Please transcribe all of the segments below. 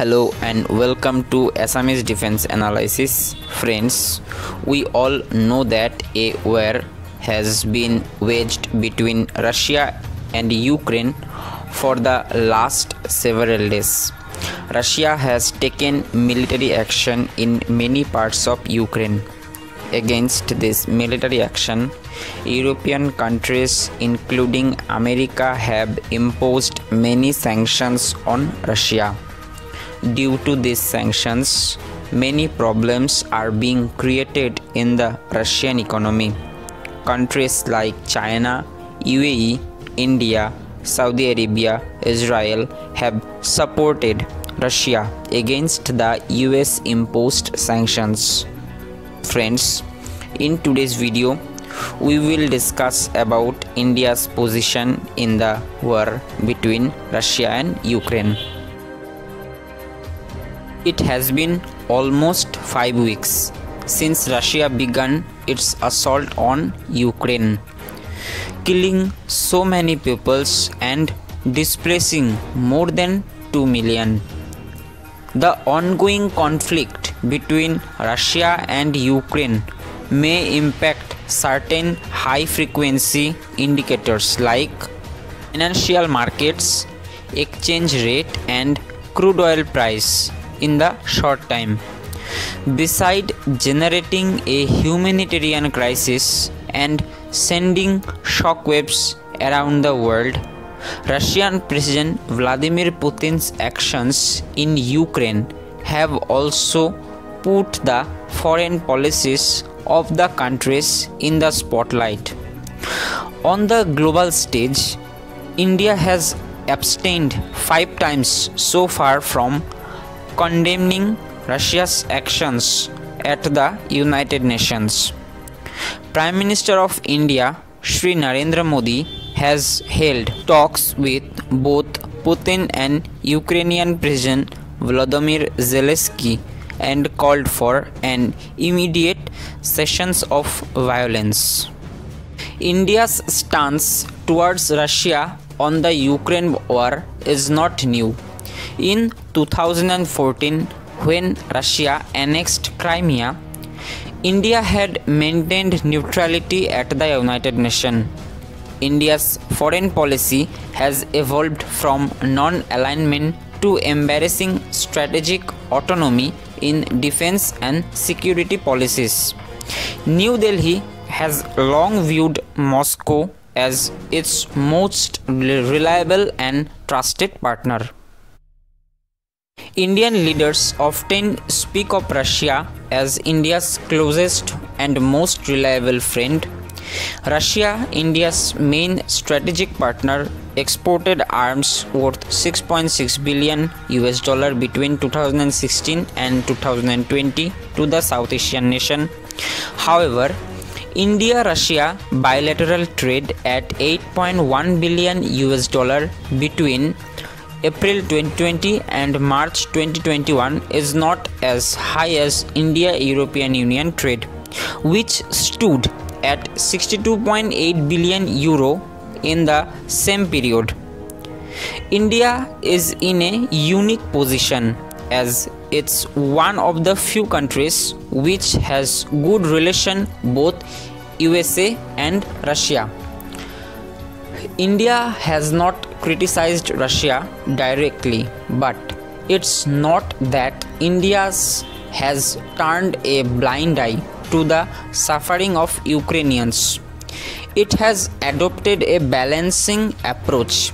Hello and welcome to Assamese defense analysis. Friends, we all know that a war has been waged between Russia and Ukraine for the last several days. Russia has taken military action in many parts of Ukraine. Against this military action, European countries including America have imposed many sanctions on Russia. Due to these sanctions, many problems are being created in the Russian economy. Countries like China, UAE, India, Saudi Arabia, Israel have supported Russia against the US imposed sanctions. Friends, in today's video we will discuss about India's position in the war between Russia and Ukraine. It has been almost 5 weeks since Russia began its assault on Ukraine, killing so many peoples and displacing more than 2 million. The ongoing conflict between Russia and Ukraine may impact certain high-frequency indicators like financial markets, exchange rate and crude oil price in the short time. Besides generating a humanitarian crisis and sending shockwaves around the world, Russian President Vladimir Putin's actions in Ukraine have also put the foreign policies of the countries in the spotlight. On the global stage, India has abstained 5 times so far from condemning Russia's actions at the United Nations. Prime Minister of India, Shri Narendra Modi, has held talks with both Putin and Ukrainian President Vladimir Zelensky and called for an immediate cessation of violence. India's stance towards Russia on the Ukraine war is not new. In 2014, when Russia annexed Crimea, India had maintained neutrality at the United Nations. India's foreign policy has evolved from non-alignment to embracing strategic autonomy in defense and security policies. New Delhi has long viewed Moscow as its most reliable and trusted partner. Indian leaders often speak of Russia as India's closest and most reliable friend. Russia, India's main strategic partner, exported arms worth $6.6 billion between 2016 and 2020 to the South Asian nation. However, India-Russia bilateral trade at $8.1 billion between April 2020 and March 2021 is not as high as India-European Union trade, which stood at €62.8 billion in the same period. India is in a unique position as it's one of the few countries which has good relation both USA and Russia. India has not criticized Russia directly, but it's not that India has turned a blind eye to the suffering of Ukrainians. It has adopted a balancing approach.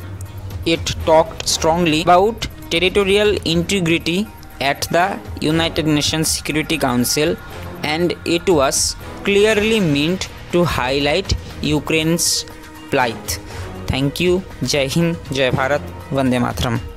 It talked strongly about territorial integrity at the United Nations Security Council, and it was clearly meant to highlight Ukraine's plight. Thank you. Jai Hind, Jai Bharat, Vande Mataram.